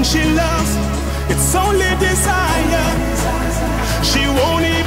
She loves, it's only desire. She won't even